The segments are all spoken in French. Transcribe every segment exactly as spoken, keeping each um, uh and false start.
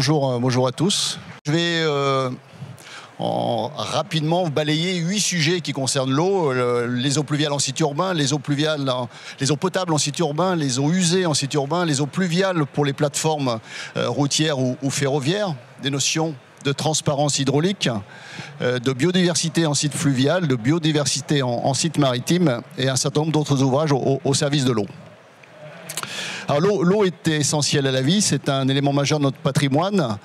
bonjour, bonjour à tous. Je vais euh, en, rapidement balayer huit sujets qui concernent l'eau, le, les eaux pluviales en site urbain, les eaux pluviales, en, les eaux potables en site urbain, les eaux usées en site urbain, les eaux pluviales pour les plateformes euh, routières ou, ou ferroviaires, des notions de transparence hydraulique, euh, de biodiversité en site fluvial, de biodiversité en, en site maritime et un certain nombre d'autres ouvrages au, au, au service de l'eau. Alors l'eau est essentielle à la vie, c'est un élément majeur de notre patrimoine.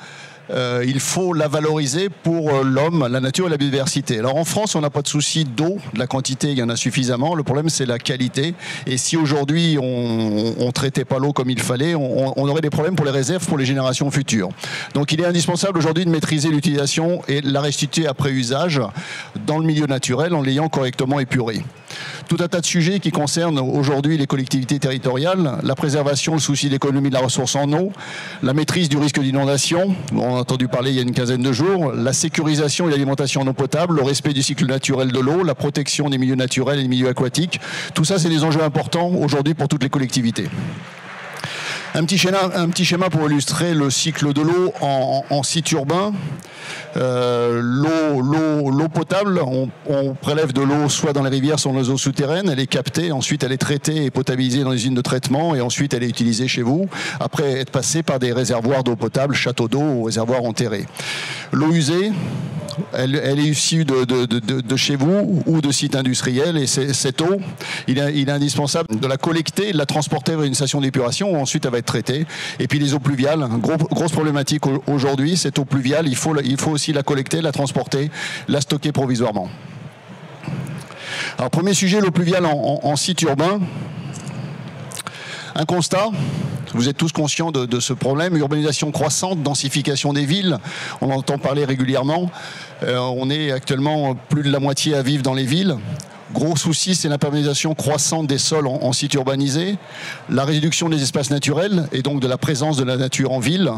Euh, il faut la valoriser pour l'homme, la nature et la biodiversité. Alors en France, on n'a pas de souci d'eau, de la quantité, il y en a suffisamment. Le problème, c'est la qualité. Et si aujourd'hui, on ne traitait pas l'eau comme il fallait, on, on aurait des problèmes pour les réserves, pour les générations futures. Donc il est indispensable aujourd'hui de maîtriser l'utilisation et la restituer après usage dans le milieu naturel en l'ayant correctement épurée. Tout un tas de sujets qui concernent aujourd'hui les collectivités territoriales, la préservation, le souci de l'économie de la ressource en eau, la maîtrise du risque d'inondation, on a entendu parler il y a une quinzaine de jours, la sécurisation et l'alimentation en eau potable, le respect du cycle naturel de l'eau, la protection des milieux naturels et des milieux aquatiques. Tout ça, c'est des enjeux importants aujourd'hui pour toutes les collectivités. Un petit schéma, un petit schéma pour illustrer le cycle de l'eau en, en, en site urbain. Euh, l'eau potable, on, on prélève de l'eau soit dans les rivières, soit dans les eaux souterraines, elle est captée, ensuite elle est traitée et potabilisée dans les usines de traitement et ensuite elle est utilisée chez vous, après être passée par des réservoirs d'eau potable, châteaux d'eau ou réservoirs enterrés. L'eau usée, Elle, elle est issue de, de, de, de chez vous ou de sites industriels et cette eau, il est, il est indispensable de la collecter, de la transporter vers une station d'épuration où ensuite elle va être traitée. Et puis les eaux pluviales, gros, grosse problématique aujourd'hui, cette eau pluviale, il faut, il faut aussi la collecter, la transporter, la stocker provisoirement. Alors premier sujet, l'eau pluviale en, en, en site urbain. Un constat. Vous êtes tous conscients de, de ce problème, urbanisation croissante, densification des villes, on entend parler régulièrement. Euh, on est actuellement plus de la moitié à vivre dans les villes. Gros souci, c'est l'imperméabilisation croissante des sols en, en site urbanisé, la réduction des espaces naturels et donc de la présence de la nature en ville,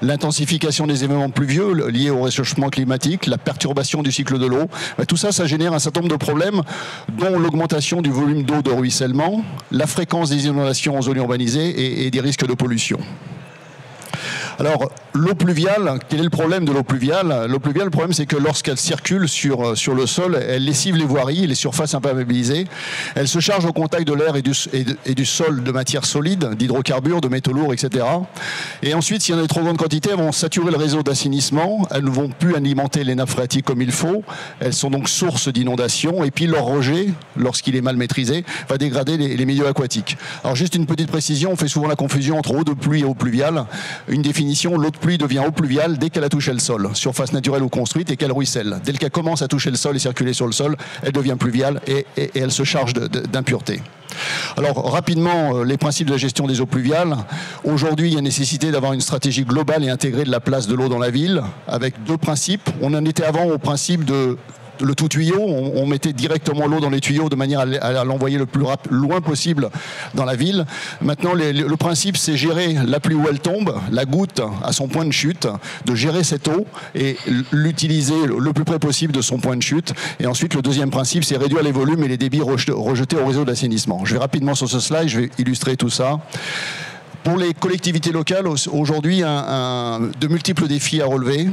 l'intensification des événements pluvieux liés au réchauffement climatique, la perturbation du cycle de l'eau. Tout ça, ça génère un certain nombre de problèmes, dont l'augmentation du volume d'eau de ruissellement, la fréquence des inondations en zone urbanisée et, et des risques de pollution. Alors, l'eau pluviale, quel est le problème de l'eau pluviale? L'eau pluviale, le problème, c'est que lorsqu'elle circule sur, sur le sol, elle lessive les voiries, les surfaces imperméabilisées. Elle se charge au contact de l'air et du, et, et du sol de matières solides, d'hydrocarbures, de métaux lourds, et cetera. Et ensuite, s'il y en a de trop grandes quantités, elles vont saturer le réseau d'assainissement. Elles ne vont plus alimenter les nappes phréatiques comme il faut. Elles sont donc source d'inondations. Et puis, leur rejet, lorsqu'il est mal maîtrisé, va dégrader les, les milieux aquatiques. Alors, juste une petite précision, on fait souvent la confusion entre eau de pluie et eau pluviale. Une définition: l'eau de pluie devient eau pluviale dès qu'elle a touché le sol, surface naturelle ou construite, et qu'elle ruisselle. Dès qu'elle commence à toucher le sol et circuler sur le sol, elle devient pluviale et, et, et elle se charge d'impuretés. Alors rapidement, les principes de la gestion des eaux pluviales. Aujourd'hui, il y a nécessité d'avoir une stratégie globale et intégrée de la place de l'eau dans la ville, avec deux principes. On en était avant au principe de le tout tuyau, on, on mettait directement l'eau dans les tuyaux de manière à l'envoyer le plus loin possible dans la ville. Maintenant, les, le principe, c'est gérer la pluie où elle tombe, la goutte à son point de chute, de gérer cette eau et l'utiliser le plus près possible de son point de chute. Et ensuite, le deuxième principe, c'est réduire les volumes et les débits rejetés au réseau d'assainissement. Je vais rapidement sur ce slide, je vais illustrer tout ça. Pour les collectivités locales, aujourd'hui, un, un, de multiples défis à relever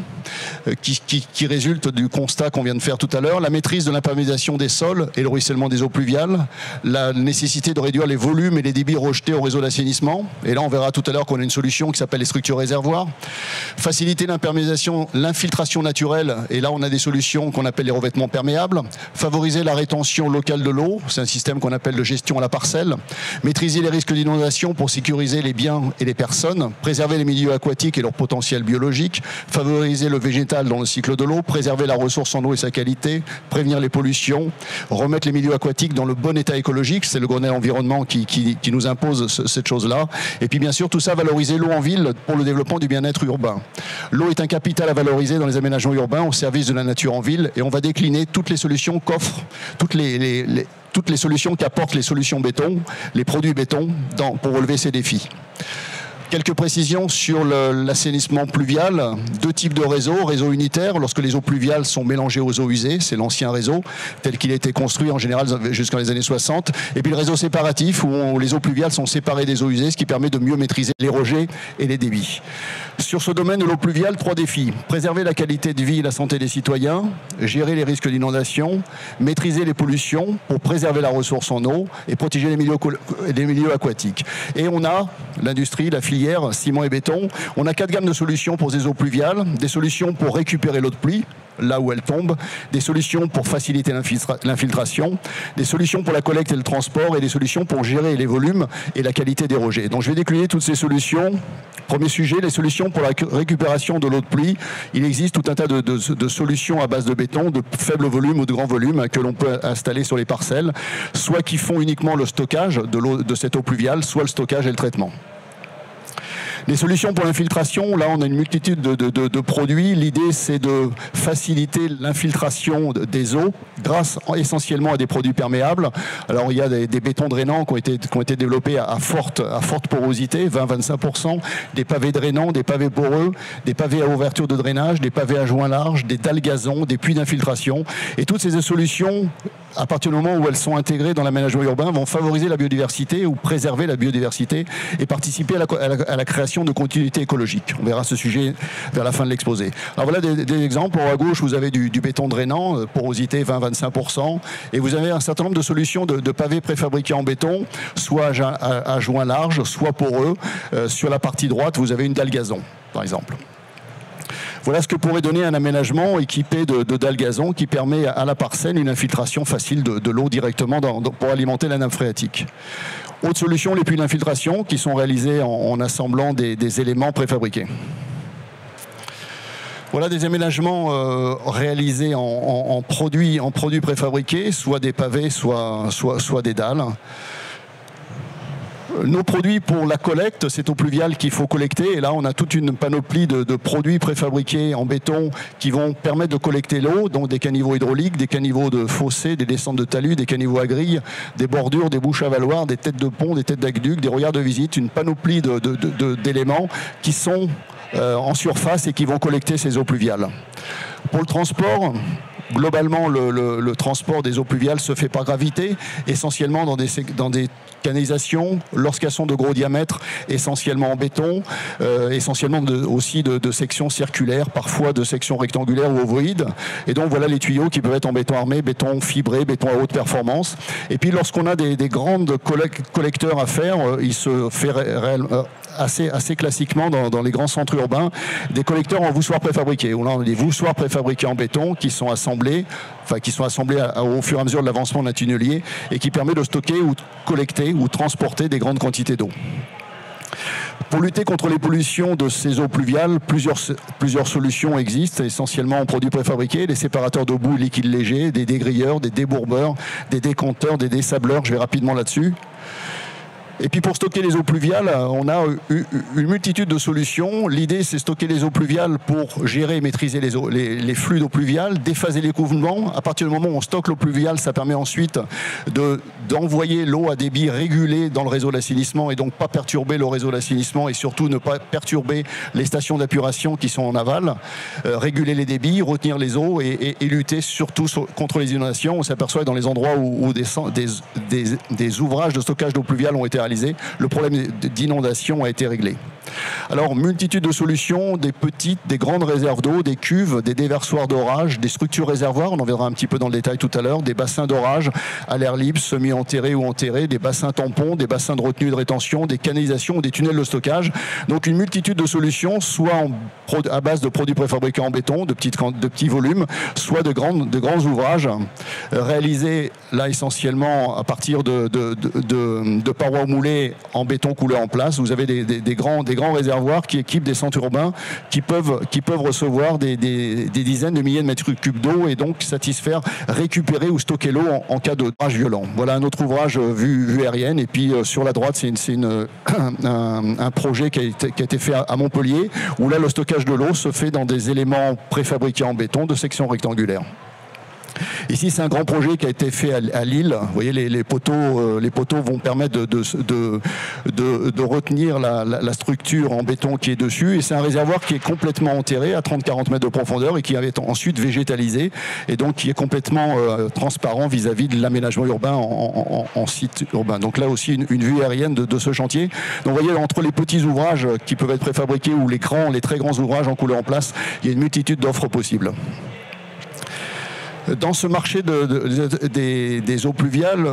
euh, qui, qui, qui résultent du constat qu'on vient de faire tout à l'heure. La maîtrise de l'imperméabilisation des sols et le ruissellement des eaux pluviales, la nécessité de réduire les volumes et les débits rejetés au réseau d'assainissement. Et là, on verra tout à l'heure qu'on a une solution qui s'appelle les structures réservoirs. Faciliter l'imperméabilisation, l'infiltration naturelle. Et là, on a des solutions qu'on appelle les revêtements perméables. Favoriser la rétention locale de l'eau. C'est un système qu'on appelle de gestion à la parcelle. Maîtriser les risques d'inondation pour sécuriser les biens et les personnes, préserver les milieux aquatiques et leur potentiel biologique, favoriser le végétal dans le cycle de l'eau, préserver la ressource en eau et sa qualité, prévenir les pollutions, remettre les milieux aquatiques dans le bon état écologique, c'est le Grenelle Environnement qui, qui, qui nous impose ce, cette chose-là, et puis bien sûr tout ça, valoriser l'eau en ville pour le développement du bien-être urbain. L'eau est un capital à valoriser dans les aménagements urbains au service de la nature en ville, et on va décliner toutes les solutions qu'offrent, toutes les, les, les toutes les solutions qu'apportent les solutions béton, les produits béton, dans, pour relever ces défis. Quelques précisions sur l'assainissement pluvial. Deux types de réseaux. Réseau unitaire, lorsque les eaux pluviales sont mélangées aux eaux usées, c'est l'ancien réseau, tel qu'il a été construit en général jusqu'en les années soixante. Et puis le réseau séparatif, où, on, où les eaux pluviales sont séparées des eaux usées, ce qui permet de mieux maîtriser les rejets et les débits. Sur ce domaine de l'eau pluviale, trois défis. Préserver la qualité de vie et la santé des citoyens, gérer les risques d'inondation, maîtriser les pollutions pour préserver la ressource en eau et protéger les milieux, les milieux aquatiques. Et on a l'industrie, la filière, ciment et béton. On a quatre gammes de solutions pour des eaux pluviales, des solutions pour récupérer l'eau de pluie, là où elle tombe, des solutions pour faciliter l'infiltration, des solutions pour la collecte et le transport et des solutions pour gérer les volumes et la qualité des rejets. Donc je vais décliner toutes ces solutions. Premier sujet, les solutions pour la récupération de l'eau de pluie. Il existe tout un tas de, de, de solutions à base de béton, de faible volume ou de grand volume que l'on peut installer sur les parcelles, soit qui font uniquement le stockage de, l'eau, de cette eau pluviale, soit le stockage et le traitement. Les solutions pour l'infiltration, là on a une multitude de, de, de, de produits. L'idée c'est de faciliter l'infiltration des eaux grâce essentiellement à des produits perméables. Alors il y a des, des bétons drainants qui ont été, qui ont été développés à, à, forte, à forte porosité, vingt à vingt-cinq pour cent, des pavés drainants, des pavés poreux, des pavés à ouverture de drainage, des pavés à joint large, des dalgazons, des puits d'infiltration. Et toutes ces solutions, à partir du moment où elles sont intégrées dans l'aménagement urbain, vont favoriser la biodiversité ou préserver la biodiversité et participer à la, à la, à la création de continuité écologique. On verra ce sujet vers la fin de l'exposé. Alors voilà des, des exemples. À gauche, vous avez du, du béton drainant, porosité vingt à vingt-cinq pour cent, et vous avez un certain nombre de solutions de, de pavés préfabriqués en béton, soit à, à, à joint large, soit poreux. Euh, sur la partie droite, vous avez une dalgazon, par exemple. Voilà ce que pourrait donner un aménagement équipé de, de dalgazon qui permet à la parcelle une infiltration facile de, de l'eau directement dans, dans, pour alimenter la nappe phréatique. Autre solution, les puits d'infiltration qui sont réalisés en, en assemblant des, des éléments préfabriqués. Voilà des aménagements euh, réalisés en, en, en, produits, en produits préfabriqués, soit des pavés, soit, soit, soit des dalles. Nos produits pour la collecte, c'est eau pluviale qu'il faut collecter. Et là, on a toute une panoplie de, de produits préfabriqués en béton qui vont permettre de collecter l'eau, donc des caniveaux hydrauliques, des caniveaux de fossés, des descentes de talus, des caniveaux à grille, des bordures, des bouches à valoir, des têtes de pont, des têtes d'aqueduc, des regards de visite, une panoplie de, de, de, de, d'éléments qui sont euh, en surface et qui vont collecter ces eaux pluviales. Pour le transport... Globalement, le, le, le transport des eaux pluviales se fait par gravité, essentiellement dans des, dans des canalisations, lorsqu'elles sont de gros diamètres, essentiellement en béton, euh, essentiellement de, aussi de, de sections circulaires, parfois de sections rectangulaires ou ovoïdes. Et donc voilà les tuyaux qui peuvent être en béton armé, béton fibré, béton à haute performance. Et puis lorsqu'on a des, des grandes collecteurs à faire, euh, il se fait réellement... Euh, Assez, assez classiquement dans, dans les grands centres urbains, des collecteurs en voussoirs préfabriqués. On a des voussoirs préfabriqués en béton qui sont assemblés, enfin qui sont assemblés à, au fur et à mesure de l'avancement d'un tunnelier et qui permet de stocker ou de collecter ou transporter des grandes quantités d'eau. Pour lutter contre les pollutions de ces eaux pluviales, plusieurs, plusieurs solutions existent, essentiellement en produits préfabriqués, des séparateurs de boue et liquide léger, des dégrilleurs, des débourbeurs, des décompteurs, des dessableurs, je vais rapidement là-dessus. Et puis pour stocker les eaux pluviales, on a une multitude de solutions. L'idée, c'est stocker les eaux pluviales pour gérer et maîtriser les, eaux, les, les flux d'eau pluviale, déphaser les couvrements. À partir du moment où on stocke l'eau pluviale, ça permet ensuite de, d'envoyer l'eau à débit régulé dans le réseau d'assainissement et donc pas perturber le réseau d'assainissement et surtout ne pas perturber les stations d'épuration qui sont en aval. Euh, réguler les débits, retenir les eaux et, et, et lutter surtout sur, contre les inondations. On s'aperçoit que dans les endroits où, où des, des, des, des ouvrages de stockage d'eau pluviale ont été le problème d'inondation a été réglé. Alors, multitude de solutions, des petites, des grandes réserves d'eau, des cuves, des déversoirs d'orage, des structures réservoirs, on en verra un petit peu dans le détail tout à l'heure, des bassins d'orage à l'air libre, semi-enterrés ou enterrés, des bassins tampons, des bassins de retenue de rétention, des canalisations ou des tunnels de stockage. Donc, une multitude de solutions, soit en, à base de produits préfabriqués en béton, de, petites, de petits volumes, soit de, grandes, de grands ouvrages réalisés là essentiellement à partir de, de, de, de, de parois moulées en béton coulé en place. Vous avez des, des, des grands des grands réservoirs qui équipent des centres urbains qui peuvent, qui peuvent recevoir des, des, des dizaines de milliers de mètres cubes d'eau et donc satisfaire, récupérer ou stocker l'eau en, en cas d'ouvrage violent. Voilà un autre ouvrage vue, vue aérienne. Et puis euh, sur la droite, c'est une, c'est une, un, un projet qui a été, qui a été fait à, à Montpellier où là, le stockage de l'eau se fait dans des éléments préfabriqués en béton de sections rectangulaires. Ici, c'est un grand projet qui a été fait à Lille. Vous voyez, les, les, poteaux, les poteaux vont permettre de, de, de, de, de retenir la, la, la structure en béton qui est dessus. Et c'est un réservoir qui est complètement enterré à trente à quarante mètres de profondeur et qui avait ensuite végétalisé et donc qui est complètement euh, transparent vis-à-vis de l'aménagement urbain en, en, en site urbain. Donc là aussi, une, une vue aérienne de, de ce chantier. Donc vous voyez, entre les petits ouvrages qui peuvent être préfabriqués ou les grands, les très grands ouvrages en couleur en place, il y a une multitude d'offres possibles. Dans ce marché de, de, des, des eaux pluviales,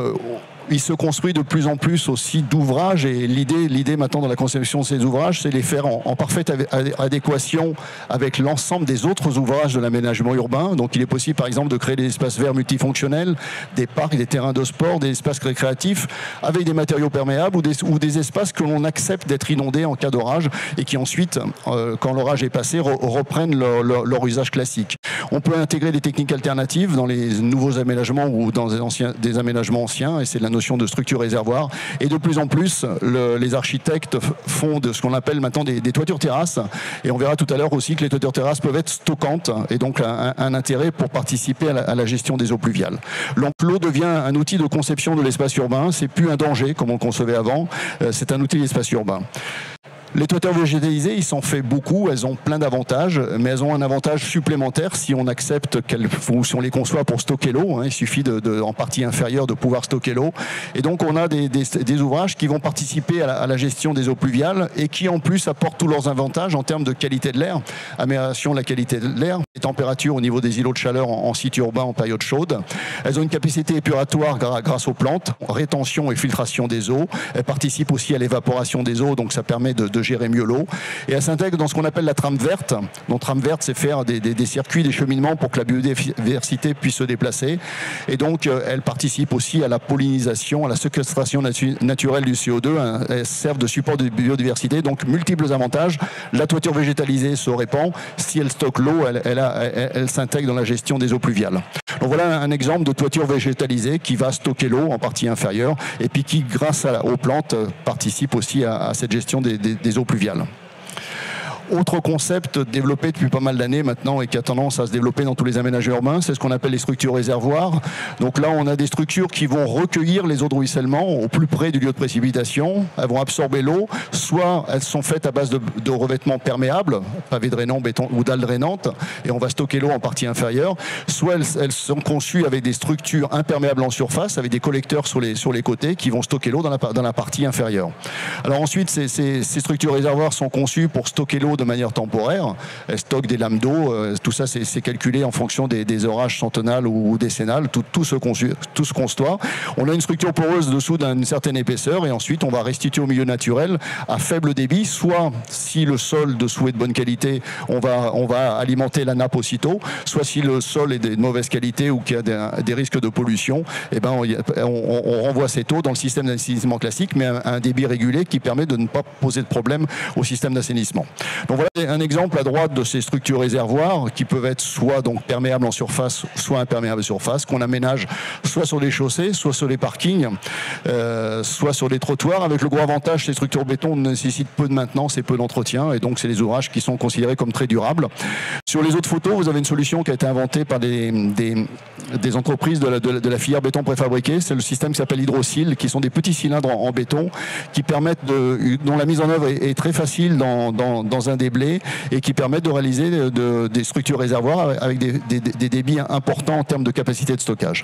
il se construit de plus en plus aussi d'ouvrages, et l'idée, l'idée maintenant dans la conception de ces ouvrages, c'est de les faire en, en parfaite adéquation avec l'ensemble des autres ouvrages de l'aménagement urbain. Donc il est possible par exemple de créer des espaces verts multifonctionnels, des parcs, des terrains de sport, des espaces récréatifs avec des matériaux perméables ou des, ou des espaces que l'on accepte d'être inondés en cas d'orage et qui ensuite, euh, quand l'orage est passé, re, reprennent leur, leur, leur usage classique. On peut intégrer des techniques alternatives dans les nouveaux aménagements ou dans des, anciens, des aménagements anciens, et c'est la notion de structure réservoir. Et de plus en plus, le, les architectes font de ce qu'on appelle maintenant des, des toitures terrasses. Et on verra tout à l'heure aussi que les toitures terrasses peuvent être stockantes et donc un, un intérêt pour participer à la, à la gestion des eaux pluviales. L'eau devient un outil de conception de l'espace urbain. C'est plus un danger comme on le concevait avant. C'est un outil d'espace urbain. Les toitures végétalisées, il s'en fait beaucoup, elles ont plein d'avantages, mais elles ont un avantage supplémentaire si on accepte qu'elles, ou si on les conçoit pour stocker l'eau. Hein, il suffit de, de, en partie inférieure de pouvoir stocker l'eau. Et donc on a des, des, des ouvrages qui vont participer à la, à la gestion des eaux pluviales et qui en plus apportent tous leurs avantages en termes de qualité de l'air, amélioration de la qualité de l'air, les températures au niveau des îlots de chaleur en, en site urbain en période chaude. Elles ont une capacité épuratoire grâce aux plantes, rétention et filtration des eaux. Elles participent aussi à l'évaporation des eaux, donc ça permet de, de gérer mieux l'eau, et elle s'intègre dans ce qu'on appelle la trame verte. Donc trame verte, c'est faire des, des, des circuits, des cheminements pour que la biodiversité puisse se déplacer, et donc elle participe aussi à la pollinisation, à la séquestration natu naturelle du C O deux, elle sert de support de biodiversité, donc multiples avantages. La toiture végétalisée se répand, si elle stocke l'eau, elle, elle, elle, elle s'intègre dans la gestion des eaux pluviales. Donc voilà un exemple de toiture végétalisée qui va stocker l'eau en partie inférieure, et puis qui, grâce à, aux plantes, participe aussi à, à cette gestion des, des, des eaux pluviales. Autre concept développé depuis pas mal d'années maintenant et qui a tendance à se développer dans tous les aménagements urbains, c'est ce qu'on appelle les structures réservoirs. Donc là, on a des structures qui vont recueillir les eaux de ruissellement au plus près du lieu de précipitation. Elles vont absorber l'eau. Soit elles sont faites à base de, de revêtements perméables, pavés drainants, béton ou dalles drainantes, et on va stocker l'eau en partie inférieure. Soit elles, elles sont conçues avec des structures imperméables en surface, avec des collecteurs sur les, sur les côtés qui vont stocker l'eau dans la, dans la partie inférieure. Alors ensuite, ces, ces, ces structures réservoirs sont conçues pour stocker l'eau de manière temporaire, elle stocke des lames d'eau, euh, tout ça c'est calculé en fonction des, des orages centennales ou, ou décennales, tout, tout, se conçu, tout se conçoit. On a une structure poreuse dessous d'une certaine épaisseur et ensuite on va restituer au milieu naturel à faible débit, soit si le sol dessous est de bonne qualité, on va, on va alimenter la nappe aussitôt, soit si le sol est de mauvaise qualité ou qu'il y a des, des risques de pollution, et ben on, on, on renvoie cette eau dans le système d'assainissement classique, mais à un, un débit régulé qui permet de ne pas poser de problème au système d'assainissement. Donc voilà un exemple à droite de ces structures réservoirs qui peuvent être soit donc perméables en surface, soit imperméables en surface, qu'on aménage soit sur les chaussées, soit sur les parkings, euh, soit sur les trottoirs. Avec le gros avantage, ces structures béton nécessitent peu de maintenance et peu d'entretien, et donc c'est des ouvrages qui sont considérés comme très durables. Sur les autres photos, vous avez une solution qui a été inventée par des, des, des entreprises de la, de, la, de la filière béton préfabriqué. C'est le système qui s'appelle Hydrocyl, qui sont des petits cylindres en, en béton qui permettent de, dont la mise en œuvre est, est très facile dans, dans, dans un déblai, et qui permettent de réaliser de, de, des structures réservoirs avec des, des, des débits importants en termes de capacité de stockage.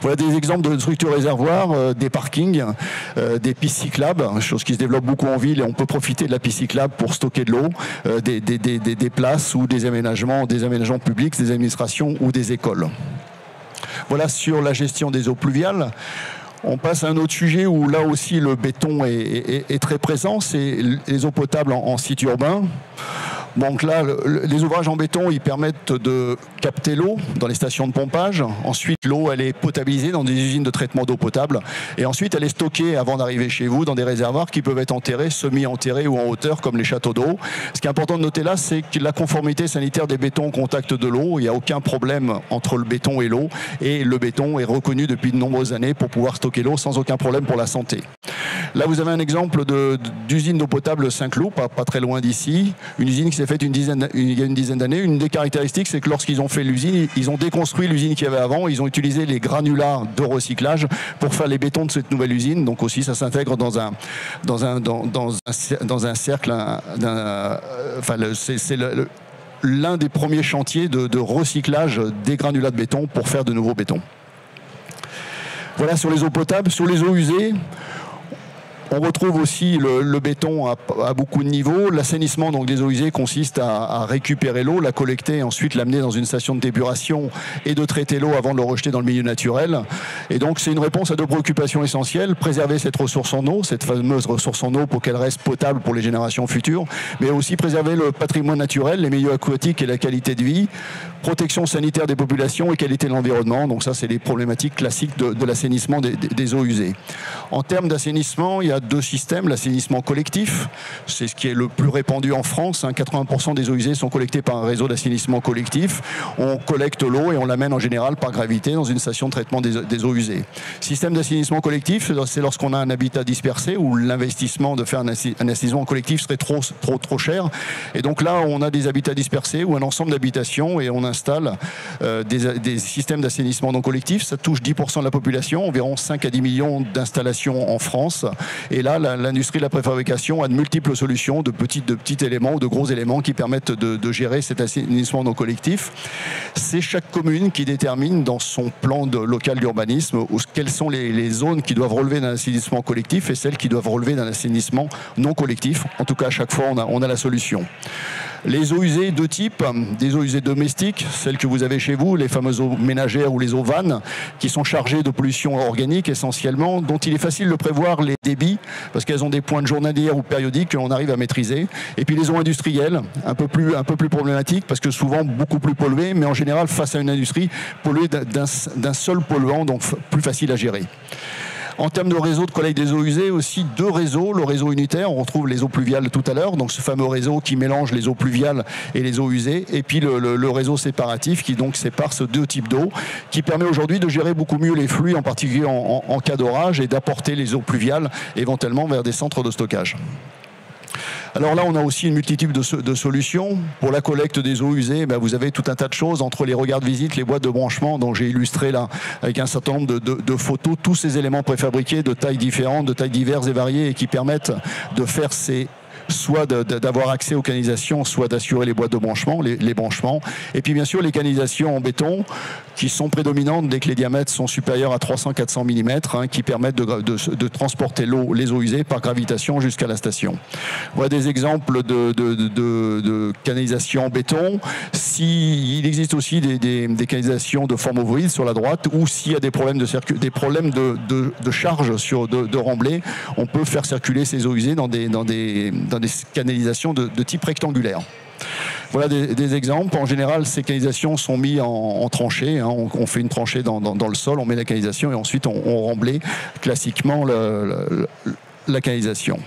Voilà des exemples de structures réservoirs, euh, des parkings, euh, des pistes cyclables, chose qui se développe beaucoup en ville, et on peut profiter de la piste cyclable pour stocker de l'eau, euh, des, des, des, des places ou des aménagements, des aménagements publics, des administrations ou des écoles. Voilà sur la gestion des eaux pluviales. On passe à un autre sujet où là aussi le béton est, est, est très présent, c'est les eaux potables en, en site urbain. Donc là, le, les ouvrages en béton, ils permettent de capter l'eau dans les stations de pompage. Ensuite, l'eau, elle est potabilisée dans des usines de traitement d'eau potable. Et ensuite, elle est stockée avant d'arriver chez vous dans des réservoirs qui peuvent être enterrés, semi-enterrés ou en hauteur, comme les châteaux d'eau. Ce qui est important de noter là, c'est que la conformité sanitaire des bétons au contact de l'eau, il n'y a aucun problème entre le béton et l'eau. Et le béton est reconnu depuis de nombreuses années pour pouvoir stocker l'eau sans aucun problème pour la santé. Là, vous avez un exemple d'usine de, d'eau potable Saint-Cloud, pas, pas très loin d'ici. Une usine qui s'est faite une dizaine, il y a une dizaine d'années. Une des caractéristiques, c'est que lorsqu'ils ont fait l'usine, ils ont déconstruit l'usine qu'il y avait avant. Ils ont utilisé les granulats de recyclage pour faire les bétons de cette nouvelle usine. Donc aussi, ça s'intègre dans un, dans, un, dans, dans, un, dans un cercle. Un, un, enfin, c'est le... le l'un des premiers chantiers de, de recyclage des granulats de béton pour faire de nouveaux bétons. Voilà sur les eaux potables. Sur les eaux usées, on retrouve aussi le, le béton à, à beaucoup de niveaux. L'assainissement donc des eaux usées consiste à, à récupérer l'eau, la collecter et ensuite l'amener dans une station de d'épuration et de traiter l'eau avant de le rejeter dans le milieu naturel. Et donc c'est une réponse à deux préoccupations essentielles: préserver cette ressource en eau, cette fameuse ressource en eau, pour qu'elle reste potable pour les générations futures, mais aussi préserver le patrimoine naturel, les milieux aquatiques et la qualité de vie, protection sanitaire des populations et qualité de l'environnement. Donc ça, c'est les problématiques classiques de, de l'assainissement des, des, des eaux usées. En termes d'assainissement, il y a deux systèmes. L'assainissement collectif, c'est ce qui est le plus répandu en France. quatre-vingts pour cent des eaux usées sont collectées par un réseau d'assainissement collectif. On collecte l'eau et on l'amène en général par gravité dans une station de traitement des, des eaux usées. Système d'assainissement collectif, c'est lorsqu'on a un habitat dispersé où l'investissement de faire un, assi un assainissement collectif serait trop, trop, trop cher. Et donc là, on a des habitats dispersés ou un ensemble d'habitations et on installe euh, des, des systèmes d'assainissement non collectif. Ça touche dix pour cent de la population, environ cinq à dix millions d'installations en France. Et là, l'industrie de la préfabrication a de multiples solutions, de petits, de petits éléments ou de gros éléments qui permettent de, de gérer cet assainissement non collectif. C'est chaque commune qui détermine dans son plan de, local d'urbanisme quelles sont les, les zones qui doivent relever d'un assainissement collectif et celles qui doivent relever d'un assainissement non collectif. En tout cas, à chaque fois, on a, on a la solution. Les eaux usées, deux types: des eaux usées domestiques, celles que vous avez chez vous, les fameuses eaux ménagères ou les eaux vannes, qui sont chargées de pollution organique essentiellement, dont il est facile de prévoir les débits, parce qu'elles ont des pointes journalières ou périodiques qu'on arrive à maîtriser. Et puis les eaux industrielles, un peu plus, un peu plus problématiques, parce que souvent beaucoup plus polluées, mais en général face à une industrie polluée d'un seul polluant, donc plus facile à gérer. En termes de réseau de collecte des eaux usées, aussi deux réseaux. Le réseau unitaire, on retrouve les eaux pluviales tout à l'heure, donc ce fameux réseau qui mélange les eaux pluviales et les eaux usées. Et puis le, le, le réseau séparatif qui donc sépare ces deux types d'eau, qui permet aujourd'hui de gérer beaucoup mieux les flux, en particulier en, en, en cas d'orage, et d'apporter les eaux pluviales éventuellement vers des centres de stockage. Alors là, on a aussi une multitude de, de solutions. Pour la collecte des eaux usées, ben, vous avez tout un tas de choses, entre les regards de visite, les boîtes de branchement dont j'ai illustré là avec un certain nombre de, de, de photos, tous ces éléments préfabriqués de tailles différentes, de tailles diverses et variées, et qui permettent de faire ces... soit d'avoir accès aux canalisations, soit d'assurer les boîtes de branchement, les, les branchements. Et puis bien sûr les canalisations en béton, qui sont prédominantes dès que les diamètres sont supérieurs à trois cents à quatre cents millimètres, hein, qui permettent de, de, de transporter l'eau, les eaux usées par gravitation jusqu'à la station. Voilà des exemples de, de, de, de, de canalisations en béton. Si, il existe aussi des, des, des canalisations de forme ovoïde sur la droite, ou s'il y a des problèmes de, circu des problèmes de, de, de charge sur, de, de remblai, on peut faire circuler ces eaux usées dans des, dans des, dans des canalisations de, de type rectangulaire. Voilà des, des exemples. En général, ces canalisations sont mises en, en tranchées, hein. On, on fait une tranchée dans, dans, dans le sol, on met la canalisation et ensuite on, on remblait classiquement le, le, le, la canalisation.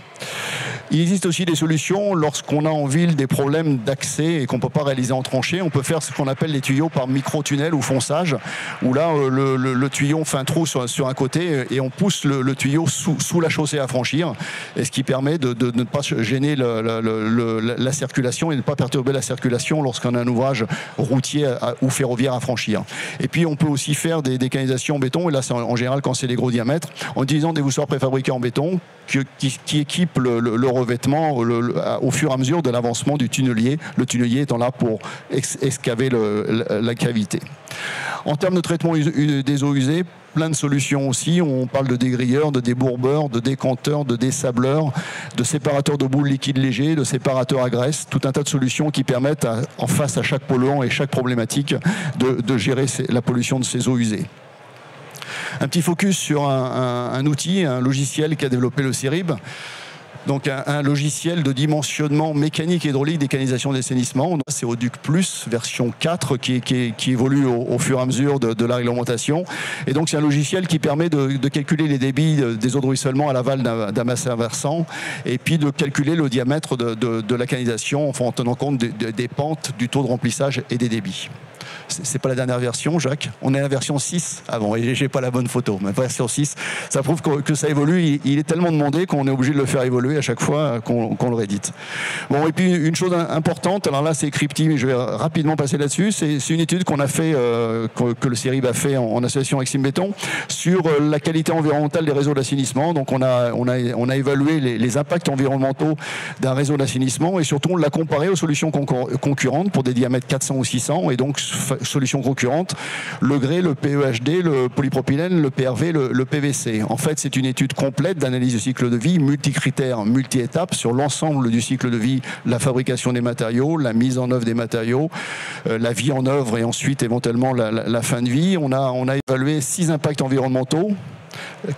Il existe aussi des solutions lorsqu'on a en ville des problèmes d'accès et qu'on ne peut pas réaliser en tranchée. On peut faire ce qu'on appelle les tuyaux par micro-tunnel ou fonçage, où là, le, le, le tuyau fait un trou sur, sur un côté et on pousse le, le tuyau sous, sous la chaussée à franchir, et ce qui permet de, de, de ne pas gêner le, le, le, la circulation et de ne pas perturber la circulation lorsqu'on a un ouvrage routier à, ou ferroviaire à franchir. Et puis, on peut aussi faire des, des canalisations en béton, et là, c'est en, en général quand c'est des gros diamètres, en utilisant des voussoirs préfabriqués en béton qui, qui, qui équipent le, le, le revêtement le, le, au fur et à mesure de l'avancement du tunnelier, le tunnelier étant là pour ex excaver le, la, la cavité. En termes de traitement des eaux usées, plein de solutions aussi. On parle de dégrilleurs, de débourbeurs, de décanteurs, de désableurs, de séparateurs de boules liquides légers, de séparateurs à graisse. Tout un tas de solutions qui permettent, à, en face à chaque polluant et chaque problématique, de, de gérer la pollution de ces eaux usées. Un petit focus sur un, un, un outil, un logiciel qu'a développé le CERIB. Donc un, un logiciel de dimensionnement mécanique et hydraulique des canalisations d'assainissement. C'est Ceroduc Plus, version quatre, qui, qui, qui évolue au, au fur et à mesure de, de la réglementation. Et donc c'est un logiciel qui permet de, de calculer les débits des eaux de ruissellement à l'aval d'un bassin versant, et puis de calculer le diamètre de, de, de la canalisation, enfin, en tenant compte de, de, des pentes, du taux de remplissage et des débits. C'est pas la dernière version, Jacques. On est à la version six avant, et j'ai pas la bonne photo, mais version six, ça prouve que ça évolue. Il est tellement demandé qu'on est obligé de le faire évoluer à chaque fois qu'on qu'on le réédite. Bon, et puis une chose importante, alors là c'est cryptique, mais je vais rapidement passer là-dessus, c'est une étude qu'on a fait, euh, que, que le CERIB a fait en, en association avec CimBéton, sur la qualité environnementale des réseaux d'assainissement. Donc on a, on a, on a évalué les, les impacts environnementaux d'un réseau d'assainissement, et surtout on l'a comparé aux solutions concurrentes pour des diamètres quatre cents ou six cents, et donc solutions concurrentes, le grès, le P E H D, le polypropylène, le P R V, le, le P V C. En fait, c'est une étude complète d'analyse du cycle de vie, multicritères, multi-étapes, sur l'ensemble du cycle de vie, la fabrication des matériaux, la mise en œuvre des matériaux, euh, la vie en œuvre et ensuite éventuellement la, la, la fin de vie. On a, on a évalué six impacts environnementaux: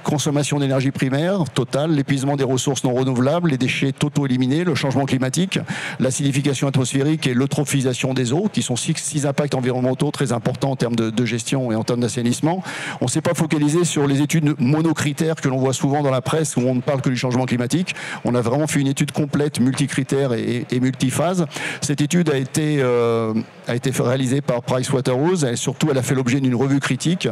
consommation d'énergie primaire totale, l'épuisement des ressources non renouvelables, les déchets totaux éliminés, le changement climatique, l'acidification atmosphérique et l'eutrophisation des eaux, qui sont six, six impacts environnementaux très importants en termes de, de gestion et en termes d'assainissement. On ne s'est pas focalisé sur les études monocritères que l'on voit souvent dans la presse, où on ne parle que du changement climatique. On a vraiment fait une étude complète, multicritères et, et multiphase. Cette étude a été, euh, a été réalisée par Pricewaterhouse, et surtout elle a fait l'objet d'une revue critique,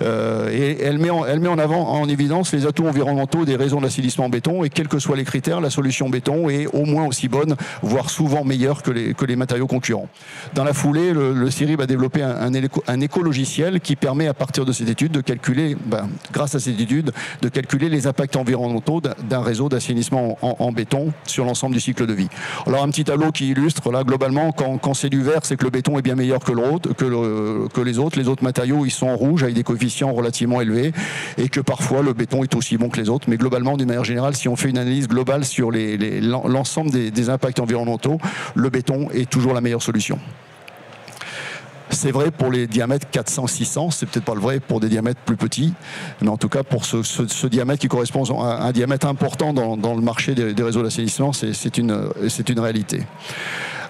euh, et elle met en, elle met en avant en évidence les atouts environnementaux des réseaux d'assainissement en béton, et quels que soient les critères, la solution béton est au moins aussi bonne, voire souvent meilleure que les, que les matériaux concurrents. Dans la foulée, le, le CERIB a développé un, un écologiciel qui permet à partir de cette étude de calculer, ben, grâce à cette étude, de calculer les impacts environnementaux d'un réseau d'assainissement en, en béton sur l'ensemble du cycle de vie. Alors un petit tableau qui illustre, là globalement, quand, quand c'est du vert, c'est que le béton est bien meilleur que, l'autre, que, le, que les autres. Les autres matériaux, ils sont en rouge avec des coefficients relativement élevés, et que parfois le béton est aussi bon que les autres, mais globalement, d'une manière générale, si on fait une analyse globale sur les, les, l'ensemble des, des impacts environnementaux, le béton est toujours la meilleure solution. C'est vrai pour les diamètres quatre cents six cents, c'est peut-être pas le vrai pour des diamètres plus petits, mais en tout cas pour ce, ce, ce diamètre qui correspond à un diamètre important dans, dans le marché des, des réseaux d'assainissement, c'est une, c'est une réalité.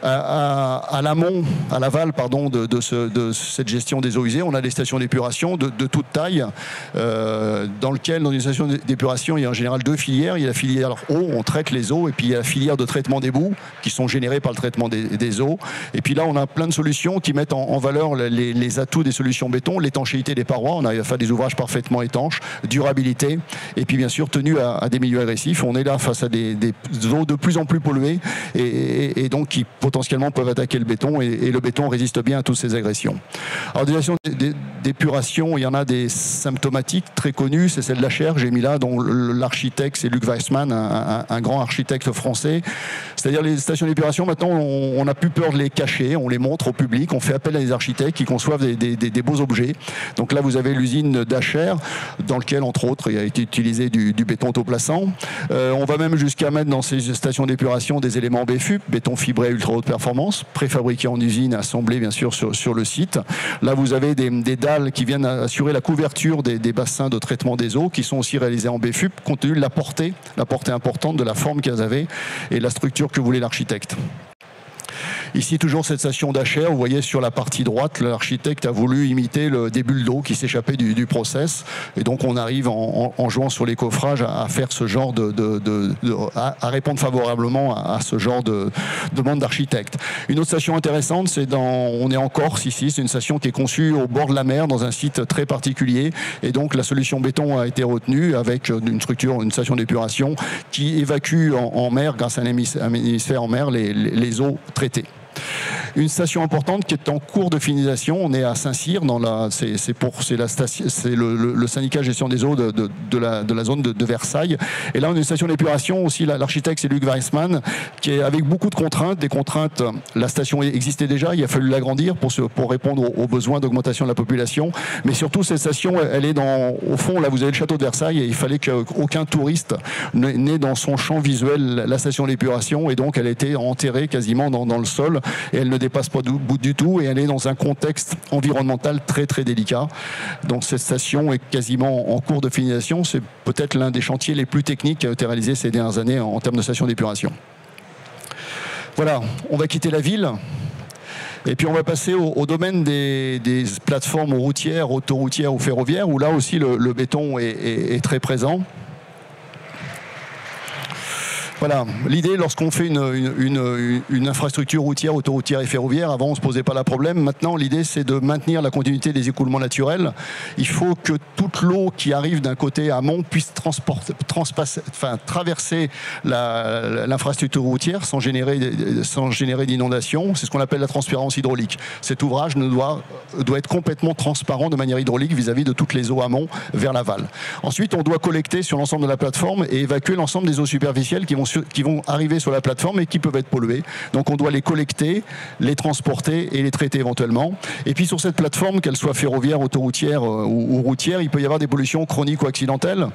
À, à, à l'amont, à l'aval pardon, de, de, ce, de cette gestion des eaux usées, on a des stations d'épuration de, de toute taille, euh, dans lequel, dans une station d'épuration, il y a en général deux filières. Il y a la filière eau, on traite les eaux, et puis il y a la filière de traitement des boues qui sont générées par le traitement des, des eaux. Et puis là, on a plein de solutions qui mettent en, en valeur les, les atouts des solutions béton, l'étanchéité des parois, on arrive à faire des ouvrages parfaitement étanches, durabilité, et puis bien sûr, tenue à, à des milieux agressifs. On est là face à des, des eaux de plus en plus polluées, et, et, et donc qui potentiellement peuvent attaquer le béton, et, et le béton résiste bien à toutes ces agressions. Alors des actions d'épuration, il y en a des symptomatiques très connues, c'est celle d'Achères, j'ai mis là, dont l'architecte c'est Luc Weissmann, un, un grand architecte français. C'est-à-dire les stations d'épuration, maintenant on n'a plus peur de les cacher, on les montre au public, on fait appel à des architectes qui conçoivent des, des, des, des beaux objets. Donc là vous avez l'usine d'Achères, dans laquelle entre autres il a été utilisé du, du béton autoplaçant. Euh, on va même jusqu'à mettre dans ces stations d'épuration des éléments B F U P, béton fibré ultra de performance, préfabriqués en usine, assemblés bien sûr sur, sur le site. Là vous avez des, des dalles qui viennent assurer la couverture des, des bassins de traitement des eaux, qui sont aussi réalisés en B F U P compte tenu de la portée, la portée importante de la forme qu'elles avaient et la structure que voulait l'architecte. Ici, toujours cette station d'Achères, vous voyez sur la partie droite, l'architecte a voulu imiter le, des bulles d'eau qui s'échappaient du, du process. Et donc, on arrive en, en, en jouant sur les coffrages à, à faire ce genre de. de, de, de à, à répondre favorablement à, à ce genre de demande d'architecte. Une autre station intéressante, c'est dans. On est en Corse ici, c'est une station qui est conçue au bord de la mer, dans un site très particulier. Et donc, la solution béton a été retenue avec une structure, une station d'épuration qui évacue en, en mer, grâce à un hémisphère, un hémisphère en mer, les, les, les eaux traitées. Une station importante qui est en cours de finalisation, on est à Saint-Cyr, c'est le, le, le syndicat gestion des eaux de, de, de, la, de la zone de, de Versailles. Et là, on a une station d'épuration aussi, l'architecte c'est Luc Weissmann, qui est avec beaucoup de contraintes. Des contraintes, la station existait déjà, il a fallu l'agrandir pour, pour répondre aux, aux besoins d'augmentation de la population. Mais surtout, cette station, elle est dans, au fond, là vous avez le château de Versailles, et il fallait qu'aucun touriste n'ait dans son champ visuel la station d'épuration, et donc elle a été enterrée quasiment dans, dans le sol. Et elle ne dépasse pas du, du tout, et elle est dans un contexte environnemental très très délicat. Donc cette station est quasiment en cours de finalisation, c'est peut-être l'un des chantiers les plus techniques qui a été réalisé ces dernières années en, en termes de station d'épuration. Voilà, on va quitter la ville. Et puis on va passer au, au domaine des, des plateformes routières, autoroutières ou ferroviaires, où là aussi le, le béton est, est, est très présent. Voilà, l'idée lorsqu'on fait une, une, une, une infrastructure routière, autoroutière et ferroviaire, avant on ne se posait pas la problème, maintenant l'idée c'est de maintenir la continuité des écoulements naturels. Il faut que toute l'eau qui arrive d'un côté amont puisse transporter, transpasser, enfin, traverser l'infrastructure routière sans générer, sans générer d'inondations. C'est ce qu'on appelle la transparence hydraulique. Cet ouvrage ne doit, doit être complètement transparent de manière hydraulique vis-à-vis de toutes les eaux amont vers l'aval. Ensuite, on doit collecter sur l'ensemble de la plateforme et évacuer l'ensemble des eaux superficielles qui vont qui vont arriver sur la plateforme et qui peuvent être pollués. Donc on doit les collecter, les transporter et les traiter éventuellement. Et puis sur cette plateforme, qu'elle soit ferroviaire, autoroutière euh, ou, ou routière, il peut y avoir des pollutions chroniques ou accidentelles.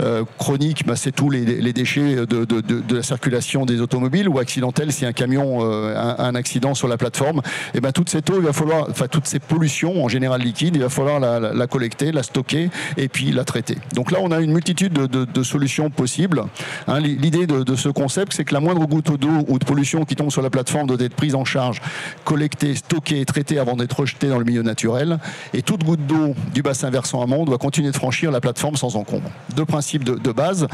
Euh, chronique, bah, c'est tous les, les déchets de, de, de, de la circulation des automobiles, ou accidentelle, si un camion euh, a un accident sur la plateforme. Et ben, toute cette eau, il va falloir, enfin toutes ces pollutions en général liquides, il va falloir la, la, la collecter, la stocker et puis la traiter. Donc là, on a une multitude de, de, de solutions possibles. Hein, l'idée de, de ce concept, c'est que la moindre goutte d'eau ou de pollution qui tombe sur la plateforme doit être prise en charge, collectée, stockée et traitée avant d'être rejetée dans le milieu naturel. Et toute goutte d'eau du bassin versant amont doit continuer de franchir la plateforme sans encombre. Deux principes de, de base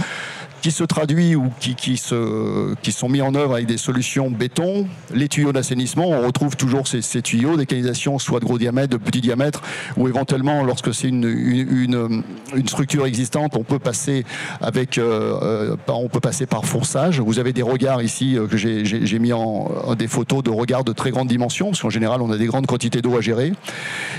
qui se traduisent ou qui, qui, se, qui sont mis en œuvre avec des solutions béton. Les tuyaux d'assainissement, on retrouve toujours ces, ces tuyaux, des canalisations soit de gros diamètre, de petits diamètres, ou éventuellement lorsque c'est une, une, une structure existante, on peut passer, avec, euh, on peut passer par fourçage. Vous avez des regards ici que j'ai mis en, en des photos de regards de très grande dimension, parce qu'en général on a des grandes quantités d'eau à gérer.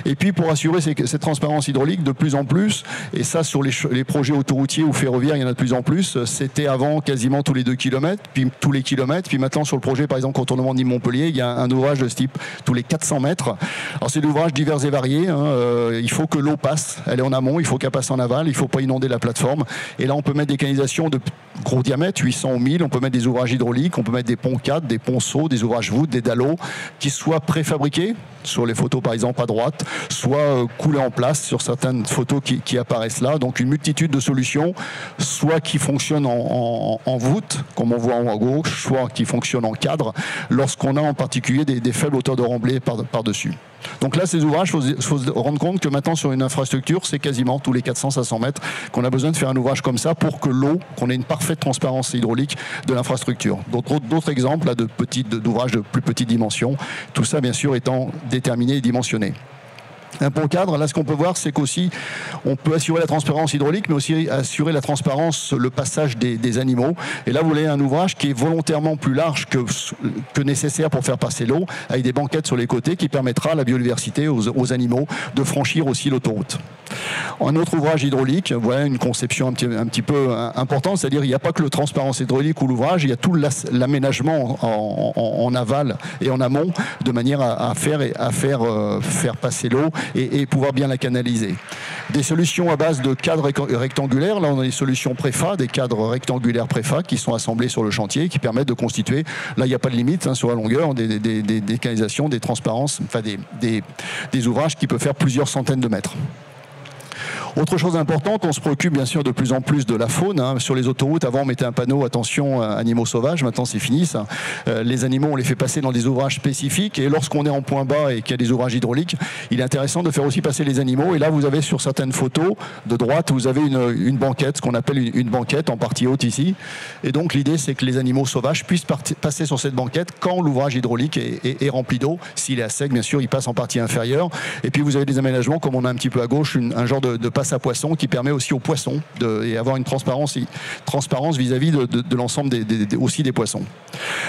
Et puis pour assurer ces, cette transparence hydraulique de plus en plus, et ça sur les, les projets autoroutiers ou ferroviaires il y en a de plus en plus, c'était avant quasiment tous les deux kilomètres, puis tous les kilomètres, puis maintenant sur le projet par exemple contournement de Montpellier, il y a un, un ouvrage de ce type tous les quatre cents mètres. Alors c'est des ouvrages divers et variés, hein. Euh, il faut que l'eau passe, elle est en amont, il faut qu'elle passe en aval, il ne faut pas inonder la plateforme. Et là on peut mettre des canalisations de gros diamètre, huit cents ou mille, on peut mettre des ouvrages hydrauliques, on peut mettre des ponts cadres, des ponceaux, des ouvrages voûtes, des dallots, qui soient préfabriqués, sur les photos par exemple à droite, soit coulés en place sur certaines photos qui, qui apparaissent là. Donc une multitude de solutions, soit qui fonctionnent en, en, en voûte, comme on voit en haut à gauche, soit qui fonctionnent en cadre, lorsqu'on a en particulier des, des faibles hauteurs de remblai par, par-dessus. Donc là, ces ouvrages, il faut, faut se rendre compte que maintenant, sur une infrastructure, c'est quasiment tous les quatre cents à cinq cents mètres qu'on a besoin de faire un ouvrage comme ça pour que l'eau, qu'on ait une parfaite transparence hydraulique de l'infrastructure. D'autres exemples là, de petites, d'ouvrages de plus petites dimensions, tout ça, bien sûr, étant déterminé et dimensionné. Un pont cadre, là ce qu'on peut voir c'est qu'aussi on peut assurer la transparence hydraulique mais aussi assurer la transparence, le passage des, des animaux. Et là vous voyez un ouvrage qui est volontairement plus large que, que nécessaire pour faire passer l'eau, avec des banquettes sur les côtés qui permettra à la biodiversité, aux, aux animaux de franchir aussi l'autoroute. Un autre ouvrage hydraulique, voilà une conception un petit, un petit peu importante, c'est-à-dire il n'y a pas que le transparence hydraulique ou l'ouvrage, il y a tout l'aménagement en, en, en aval et en amont de manière à, à, faire, à faire, euh, faire passer l'eau Et, et pouvoir bien la canaliser. Des solutions à base de cadres rectangulaires, là on a des solutions préfa, des cadres rectangulaires préfa qui sont assemblés sur le chantier, qui permettent de constituer, là il n'y a pas de limite hein, sur la longueur, des, des, des, des canalisations, des transparences, enfin des, des, des ouvrages qui peuvent faire plusieurs centaines de mètres. Autre chose importante, on se préoccupe bien sûr de plus en plus de la faune. Hein. Sur les autoroutes, avant on mettait un panneau « Attention, animaux sauvages », maintenant c'est fini ça. Euh, les animaux, on les fait passer dans des ouvrages spécifiques et lorsqu'on est en point bas et qu'il y a des ouvrages hydrauliques, il est intéressant de faire aussi passer les animaux. Et là, vous avez sur certaines photos de droite, vous avez une, une banquette, ce qu'on appelle une, une banquette en partie haute ici. Et donc l'idée, c'est que les animaux sauvages puissent passer sur cette banquette quand l'ouvrage hydraulique est, est, est rempli d'eau. S'il est à sec, bien sûr, il passe en partie inférieure. Et puis vous avez des aménagements, comme on a un petit peu à gauche, une, un genre de, de passe à poissons qui permet aussi aux poissons de, et avoir une transparence transparence vis-à-vis de, de, de l'ensemble des, des, aussi des poissons.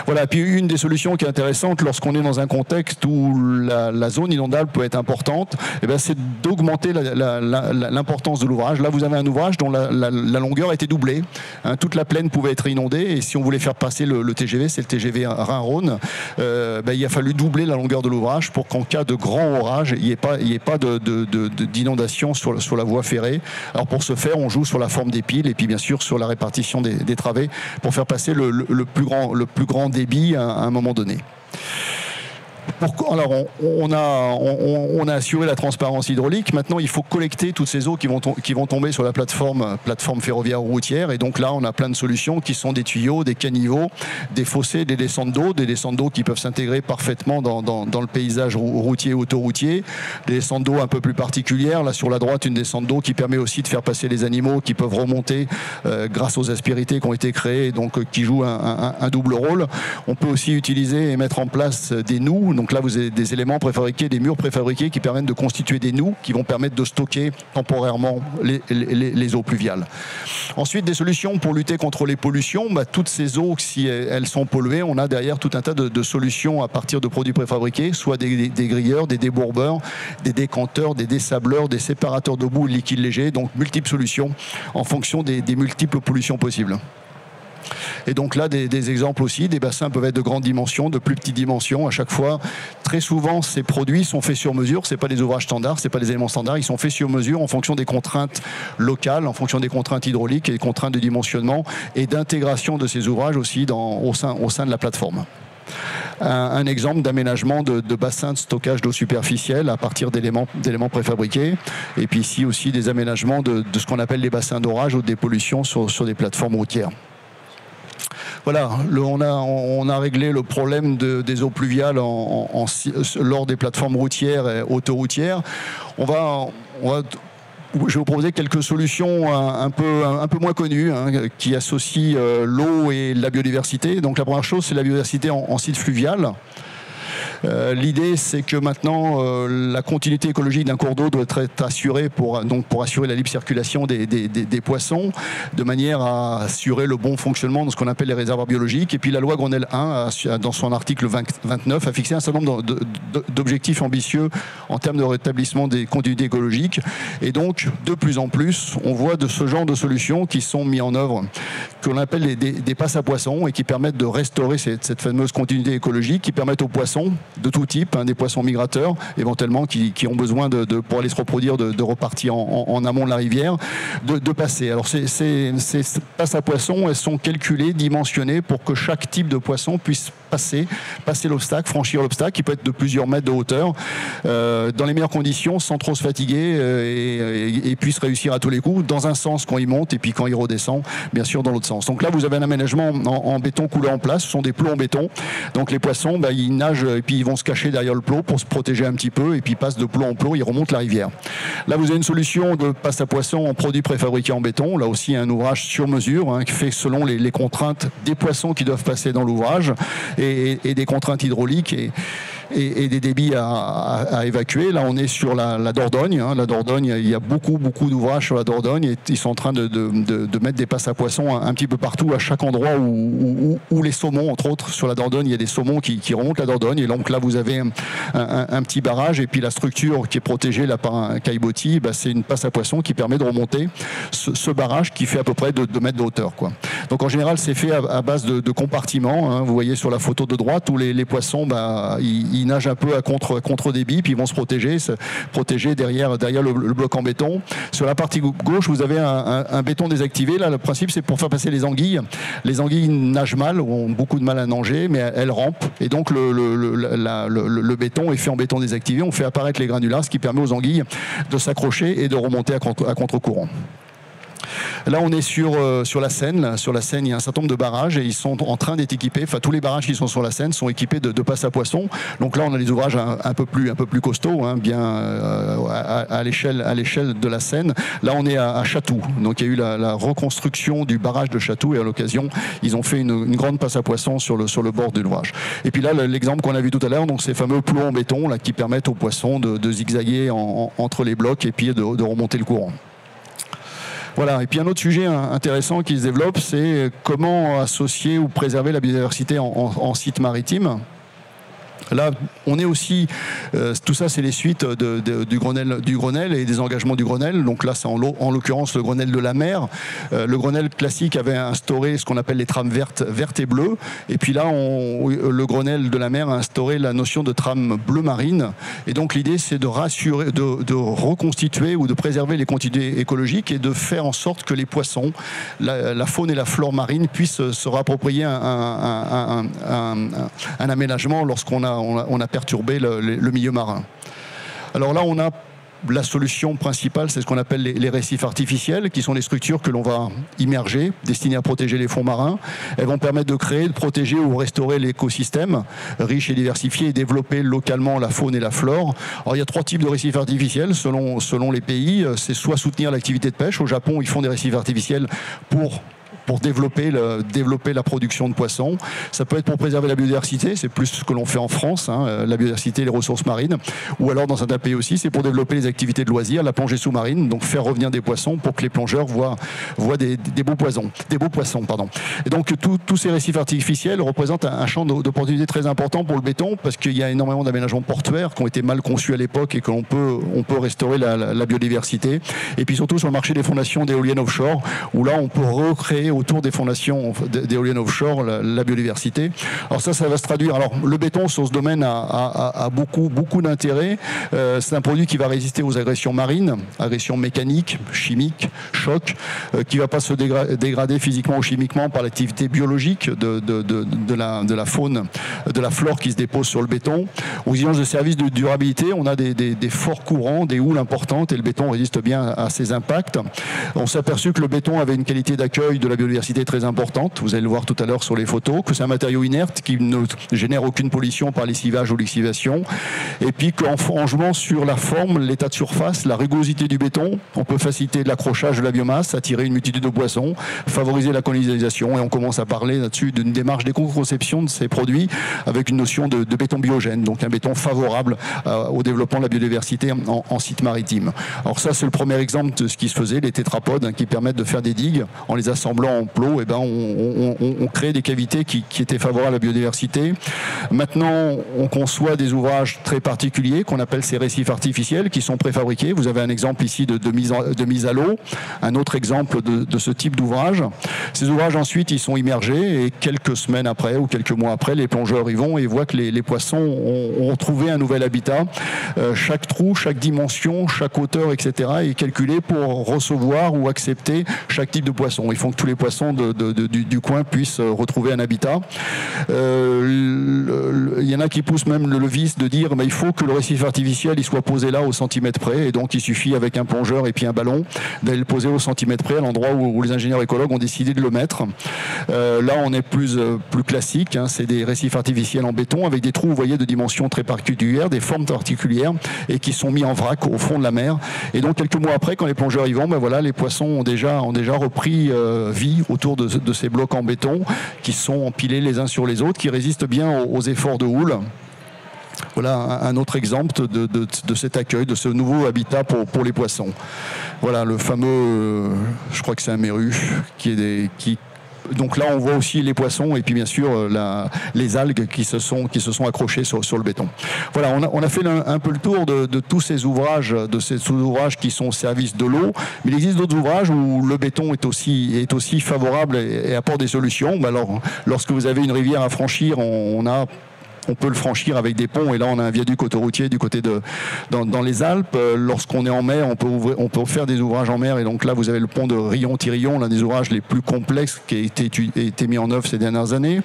Voilà, puis une des solutions qui est intéressante lorsqu'on est dans un contexte où la, la zone inondable peut être importante, eh bien c'est d'augmenter l'importance de l'ouvrage. Là vous avez un ouvrage dont la, la, la longueur a été doublée, hein, toute la plaine pouvait être inondée et si on voulait faire passer le, le T G V, c'est le T G V Rhin-Rhône, euh, ben, il a fallu doubler la longueur de l'ouvrage pour qu'en cas de grand orage il n'y ait pas, il n'y ait pas de, de, de, de, d'inondation sur, sur la voie ferrée. Alors pour ce faire, on joue sur la forme des piles et puis bien sûr sur la répartition des, des travées pour faire passer le, le, le, plus grand, le plus grand débit à, à un moment donné. Pour, alors on, on, a, on, on a assuré la transparence hydraulique. Maintenant, il faut collecter toutes ces eaux qui vont, qui vont tomber sur la plateforme, plateforme ferroviaire ou routière. Et donc là, on a plein de solutions qui sont des tuyaux, des caniveaux, des fossés, des descentes d'eau, des descentes d'eau qui peuvent s'intégrer parfaitement dans, dans, dans le paysage routier, autoroutier. Des descentes d'eau un peu plus particulières. Là, sur la droite, une descente d'eau qui permet aussi de faire passer les animaux qui peuvent remonter euh, grâce aux aspérités qui ont été créées, donc euh, qui jouent un, un, un double rôle. On peut aussi utiliser et mettre en place des noues. Donc là, vous avez des éléments préfabriqués, des murs préfabriqués qui permettent de constituer des noues qui vont permettre de stocker temporairement les, les, les eaux pluviales. Ensuite, des solutions pour lutter contre les pollutions. Bah, toutes ces eaux, si elles sont polluées, on a derrière tout un tas de, de solutions à partir de produits préfabriqués, soit des, des, des grilleurs, des débourbeurs, des décanteurs, des dessableurs, des séparateurs de boue, liquide léger. Donc, multiples solutions en fonction des, des multiples pollutions possibles. Et donc là, des, des exemples aussi, des bassins peuvent être de grandes dimensions, de plus petites dimensions à chaque fois. Très souvent, ces produits sont faits sur mesure, ce n'est pas des ouvrages standards, ce n'est pas des éléments standards, ils sont faits sur mesure en fonction des contraintes locales, en fonction des contraintes hydrauliques et des contraintes de dimensionnement et d'intégration de ces ouvrages aussi dans, au, sein, au sein de la plateforme. Un, un exemple d'aménagement de, de bassins de stockage d'eau superficielle à partir d'éléments préfabriqués. Et puis ici aussi des aménagements de, de ce qu'on appelle les bassins d'orage ou des pollutions sur, sur des plateformes routières. Voilà, le, on, a, on a réglé le problème de, des eaux pluviales en, en, en, lors des plateformes routières et autoroutières. On va, on va, je vais vous proposer quelques solutions un, un, peu, un, un peu moins connues hein, qui associent euh, l'eau et la biodiversité. Donc la première chose, c'est la biodiversité en, en site fluvial. Euh, L'idée, c'est que maintenant, euh, la continuité écologique d'un cours d'eau doit être assurée pour, donc, pour assurer la libre circulation des, des, des, des poissons, de manière à assurer le bon fonctionnement de ce qu'on appelle les réservoirs biologiques. Et puis la loi Grenelle un, a, dans son article vingt-neuf, a fixé un certain nombre d'objectifs ambitieux en termes de rétablissement des continuités écologiques. Et donc, de plus en plus, on voit de ce genre de solutions qui sont mises en œuvre, que l'on appelle les, des, des passes à poissons, et qui permettent de restaurer cette, cette fameuse continuité écologique, qui permettent aux poissons de tout type, hein, des poissons migrateurs éventuellement qui, qui ont besoin de, de, pour aller se reproduire de, de repartir en, en, en amont de la rivière, de, de passer. Alors ces, ces, ces passes à poissons, elles sont calculées, dimensionnées pour que chaque type de poisson puisse passer, passer l'obstacle, franchir l'obstacle qui peut être de plusieurs mètres de hauteur euh, dans les meilleures conditions, sans trop se fatiguer euh, et, et, et puisse réussir à tous les coups dans un sens quand il monte et puis quand il redescend bien sûr dans l'autre sens. Donc là vous avez un aménagement en, en béton coulé en place, ce sont des plots en béton, donc les poissons bah, ils nagent et puis ils vont se cacher derrière le plot pour se protéger un petit peu et puis ils passent de plot en plot, ils remontent la rivière. Là vous avez une solution de passe à poissons en produits préfabriqués en béton, là aussi un ouvrage sur mesure hein, fait selon les, les contraintes des poissons qui doivent passer dans l'ouvrage et, et des contraintes hydrauliques et, et, et des débits à, à, à évacuer. Là on est sur la, la Dordogne, hein. La Dordogne, il y a beaucoup beaucoup d'ouvrages sur la Dordogne et ils sont en train de, de, de, de mettre des passes à poissons un, un petit peu partout à chaque endroit où, où, où, où les saumons, entre autres sur la Dordogne il y a des saumons qui, qui remontent la Dordogne et donc là vous avez un, un, un petit barrage et puis la structure qui est protégée là par un caillebotis, bah, c'est une passe à poissons qui permet de remonter ce, ce barrage qui fait à peu près deux mètres de hauteur quoi. Donc en général c'est fait à, à base de, de compartiments hein. Vous voyez sur la photo de droite où les, les poissons bah, ils, ils nagent un peu à contre, à contre débit puis ils vont se protéger, se protéger derrière, derrière le, le bloc en béton. Sur la partie gauche vous avez un, un, un béton désactivé. Là le principe c'est pour faire passer les anguilles. Les anguilles nagent mal, ont beaucoup de mal à nager mais elles rampent et donc le, le, le La, la, le, le béton est fait en béton désactivé, on fait apparaître les granulats, ce qui permet aux anguilles de s'accrocher et de remonter à contre-courant. Là, on est sur, euh, sur la Seine. Sur la Seine, il y a un certain nombre de barrages et ils sont en train d'être équipés. Enfin, tous les barrages qui sont sur la Seine sont équipés de, de passes à poissons. Donc là, on a des ouvrages un, un, peu, plus, un peu plus costauds, hein, bien euh, à, à l'échelle de la Seine. Là, on est à, à Château. Donc, il y a eu la, la reconstruction du barrage de Château et à l'occasion, ils ont fait une, une grande passe à poissons sur le, sur le bord de l'ouvrage. Et puis là, l'exemple qu'on a vu tout à l'heure, donc ces fameux plots en béton là, qui permettent aux poissons de, de zigzaguer en, en, entre les blocs et puis de, de remonter le courant. Voilà. Et puis un autre sujet intéressant qui se développe, c'est comment associer ou préserver la biodiversité en, en, en site maritime. Là, on est aussi, euh, tout ça c'est les suites de, de, du, Grenelle, du Grenelle et des engagements du Grenelle. Donc là, c'est en, en l'occurrence le Grenelle de la mer. Euh, le Grenelle classique avait instauré ce qu'on appelle les trames vertes, vertes et bleues. Et puis là, on, le Grenelle de la mer a instauré la notion de trame bleu marine. Et donc l'idée, c'est de rassurer, de, de reconstituer ou de préserver les continuités écologiques et de faire en sorte que les poissons, la, la faune et la flore marine puissent se réapproprier un, un, un, un, un, un aménagement lorsqu'on a a, on a, on a perturbé le, le, le milieu marin. Alors là, on a la solution principale, c'est ce qu'on appelle les, les récifs artificiels, qui sont des structures que l'on va immerger, destinées à protéger les fonds marins. Elles vont permettre de créer, de protéger ou restaurer l'écosystème riche et diversifié et développer localement la faune et la flore. Alors il y a trois types de récifs artificiels selon, selon les pays. C'est soit soutenir l'activité de pêche. Au Japon, ils font des récifs artificiels pour... pour développer, le, développer la production de poissons. Ça peut être pour préserver la biodiversité, c'est plus ce que l'on fait en France, hein, la biodiversité et les ressources marines. Ou alors dans certains pays aussi, c'est pour développer les activités de loisirs, la plongée sous-marine, donc faire revenir des poissons pour que les plongeurs voient, voient des, des beaux poissons. Des beaux poissons pardon. Et donc tous ces récifs artificiels représentent un, un champ d'opportunités très important pour le béton, parce qu'il y a énormément d'aménagements portuaires qui ont été mal conçus à l'époque et que l'on peut, on peut restaurer la, la, la biodiversité. Et puis surtout sur le marché des fondations d'éoliennes offshore, où là on peut recréer autour des fondations d'éoliennes offshore, la, la biodiversité. Alors ça, ça va se traduire. Alors le béton sur ce domaine a, a, a beaucoup, beaucoup d'intérêt. Euh, c'est un produit qui va résister aux agressions marines, agressions mécaniques, chimiques, chocs, euh, qui ne va pas se dégra dégrader physiquement ou chimiquement par l'activité biologique de, de, de, de, la, de la faune, de la flore qui se dépose sur le béton. Aux exigences de services de durabilité, on a des, des, des forts courants, des houles importantes, et le béton résiste bien à ces impacts. On s'est aperçu que le béton avait une qualité d'accueil de la biodiversité très importante, vous allez le voir tout à l'heure sur les photos, que c'est un matériau inerte qui ne génère aucune pollution par lessivage ou lessivation, et puis qu'en franchement sur la forme, l'état de surface, la rugosité du béton, on peut faciliter l'accrochage de la biomasse, attirer une multitude de poissons, favoriser la colonisation, et on commence à parler là-dessus d'une démarche d'éco-conception de ces produits avec une notion de, de béton biogène, donc un béton favorable euh, au développement de la biodiversité en, en site maritime. Alors ça, c'est le premier exemple de ce qui se faisait, les tétrapodes, hein, qui permettent de faire des digues en les assemblant en plot, eh ben on, on, on, on crée des cavités qui, qui étaient favorables à la biodiversité. Maintenant, on conçoit des ouvrages très particuliers qu'on appelle ces récifs artificiels, qui sont préfabriqués. Vous avez un exemple ici de, de, mise, de mise à l'eau, un autre exemple de, de ce type d'ouvrage. Ces ouvrages, ensuite, ils sont immergés et quelques semaines après ou quelques mois après, les plongeurs y vont et voient que les, les poissons ont, ont trouvé un nouvel habitat. Euh, chaque trou, chaque dimension, chaque hauteur, et cetera est calculé pour recevoir ou accepter chaque type de poisson. Ils font que tous les poissons de, de, de, du, du coin puissent retrouver un habitat. Euh, il y en a qui poussent même le, le vice de dire mais il faut que le récif artificiel il soit posé là au centimètre près, et donc il suffit avec un plongeur et puis un ballon d'aller le poser au centimètre près à l'endroit où, où les ingénieurs écologues ont décidé de le mettre. Euh, là on est plus, plus classique, hein, c'est des récifs artificiels en béton avec des trous, vous voyez, de dimensions très particulières, des formes particulières, et qui sont mis en vrac au fond de la mer, et donc quelques mois après quand les plongeurs y vont, ben voilà, les poissons ont déjà, ont déjà repris euh, vie autour de, de ces blocs en béton qui sont empilés les uns sur les autres, qui résistent bien aux, aux efforts de houle. Voilà un autre exemple de, de, de cet accueil, de ce nouveau habitat pour, pour les poissons. Voilà le fameux, euh, je crois que c'est un méru, qui est des... Qui, donc là, on voit aussi les poissons et puis bien sûr la, les algues qui se sont, qui se sont accrochées sur, sur le béton. Voilà, on a, on a fait un, un peu le tour de, de tous ces ouvrages, de ces sous-ouvrages qui sont au service de l'eau. Mais il existe d'autres ouvrages où le béton est aussi, est aussi favorable et, et apporte des solutions. Ben alors, lorsque vous avez une rivière à franchir, on, on a... on peut le franchir avec des ponts, et là on a un viaduc autoroutier du côté de, dans, dans les Alpes. Euh, lorsqu'on est en mer, on peut, ouvrir, on peut faire des ouvrages en mer, et donc là vous avez le pont de Rion-Tirion, l'un des ouvrages les plus complexes qui a été, a été mis en œuvre ces dernières années.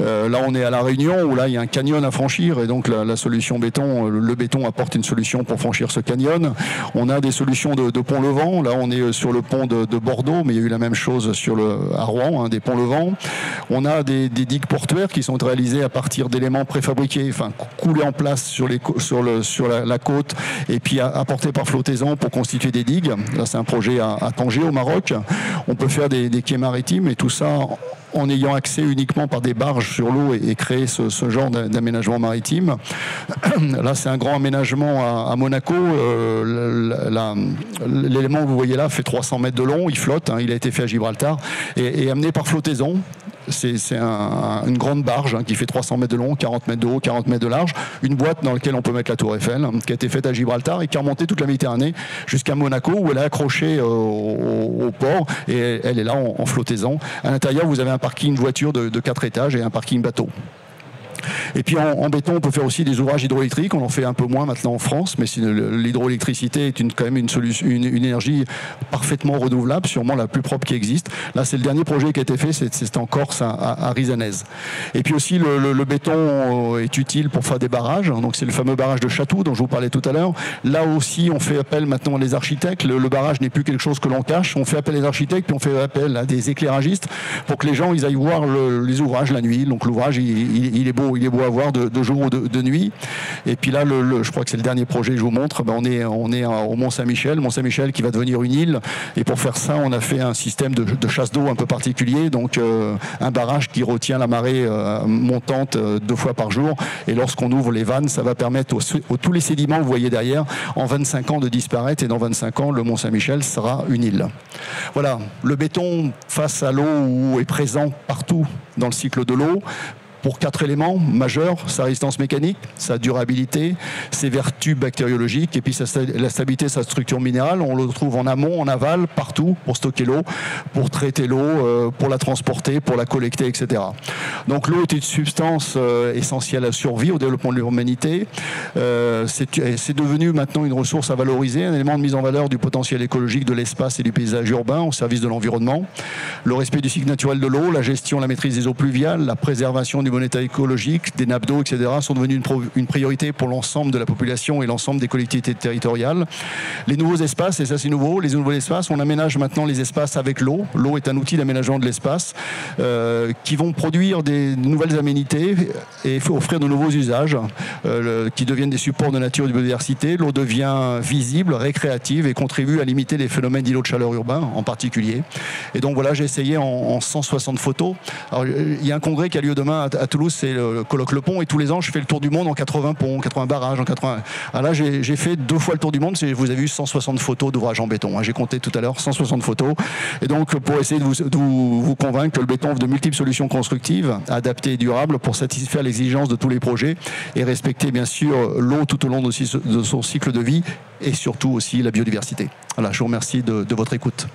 Euh, là on est à La Réunion, où là il y a un canyon à franchir, et donc la, la solution béton, le béton apporte une solution pour franchir ce canyon. On a des solutions de, de pont levant, là on est sur le pont de, de Bordeaux, mais il y a eu la même chose sur le, à Rouen, hein, des ponts levants. On a des, des digues portuaires qui sont réalisées à partir d'éléments préfabriqués, enfin coulés en place sur, les, sur, le, sur la, la côte, et puis apportés par flottaison pour constituer des digues. Là, c'est un projet à, à Tanger, au Maroc. On peut faire des, des quais maritimes, et tout ça en ayant accès uniquement par des barges sur l'eau, et, et créer ce, ce genre d'aménagement maritime. Là, c'est un grand aménagement à, à Monaco. Euh, l'élément que vous voyez là fait trois cents mètres de long, il flotte, hein, il a été fait à Gibraltar, et, et amené par flottaison. C'est un, une grande barge, hein, qui fait trois cents mètres de long, quarante mètres de haut, quarante mètres de large, une boîte dans laquelle on peut mettre la tour Eiffel, hein, qui a été faite à Gibraltar et qui a remonté toute la Méditerranée jusqu'à Monaco, où elle est accrochée euh, au, au port, et elle est là en, en flottaison. À l'intérieur, vous avez un parking voiture de, de quatre étages et un parking bateau. Et puis en, en béton, on peut faire aussi des ouvrages hydroélectriques. On en fait un peu moins maintenant en France, mais l'hydroélectricité est une, quand même une, solution, une, une énergie parfaitement renouvelable, sûrement la plus propre qui existe. Là, c'est le dernier projet qui a été fait, c'est en Corse, à, à, à Rizanès. Et puis aussi, le, le, le béton est utile pour faire des barrages. Donc c'est le fameux barrage de Château dont je vous parlais tout à l'heure. Là aussi, on fait appel maintenant à les architectes. Le, le barrage n'est plus quelque chose que l'on cache. On fait appel aux architectes, puis on fait appel à des éclairagistes pour que les gens ils aillent voir le, les ouvrages la nuit. Donc l'ouvrage, il, il, il est beau, il est beau à voir de, de jour ou de, de nuit. Et puis là, le, le, je crois que c'est le dernier projet que je vous montre. Ben, on est, on est au Mont-Saint-Michel, Mont-Saint-Michel qui va devenir une île. Et pour faire ça, on a fait un système de, de chasse d'eau un peu particulier. Donc euh, un barrage qui retient la marée euh, montante euh, deux fois par jour. Et lorsqu'on ouvre les vannes, ça va permettre à tous les sédiments, vous voyez derrière, en vingt-cinq ans de disparaître. Et dans vingt-cinq ans, le Mont-Saint-Michel sera une île. Voilà, le béton face à l'eau est présent partout dans le cycle de l'eau. Pour quatre éléments majeurs: sa résistance mécanique, sa durabilité, ses vertus bactériologiques et puis sa, la stabilité de sa structure minérale. On le trouve en amont, en aval, partout pour stocker l'eau, pour traiter l'eau, euh, pour la transporter, pour la collecter, et cetera. Donc l'eau est une substance euh, essentielle à la survie, au développement de l'humanité. Euh, C'est devenu maintenant une ressource à valoriser, un élément de mise en valeur du potentiel écologique de l'espace et du paysage urbain au service de l'environnement. Le respect du cycle naturel de l'eau, la gestion, la maîtrise des eaux pluviales, la préservation du bon état écologique, des nappes d'eau, et cetera sont devenues une, une priorité pour l'ensemble de la population et l'ensemble des collectivités territoriales. Les nouveaux espaces, et ça c'est nouveau, les nouveaux espaces, on aménage maintenant les espaces avec l'eau. L'eau est un outil d'aménagement de l'espace euh, qui vont produire des nouvelles aménités et offrir de nouveaux usages euh, le, qui deviennent des supports de nature et de biodiversité. L'eau devient visible, récréative et contribue à limiter les phénomènes d'îlots de chaleur urbains en particulier. Et donc voilà, j'ai essayé en, en cent soixante photos. Alors, il y a un congrès qui a lieu demain à, à Toulouse, c'est le colloque Le Pont, et tous les ans je fais le tour du monde en quatre-vingts ponts, quatre-vingts barrages, en quatre-vingts... Alors là j'ai fait deux fois le tour du monde, vous avez eu cent soixante photos d'ouvrages en béton, hein. J'ai compté tout à l'heure cent soixante photos, et donc pour essayer de vous, de vous convaincre que le béton offre de multiples solutions constructives, adaptées et durables pour satisfaire l'exigence de tous les projets et respecter bien sûr l'eau tout au long de son cycle de vie et surtout aussi la biodiversité. Voilà, je vous remercie de, de votre écoute.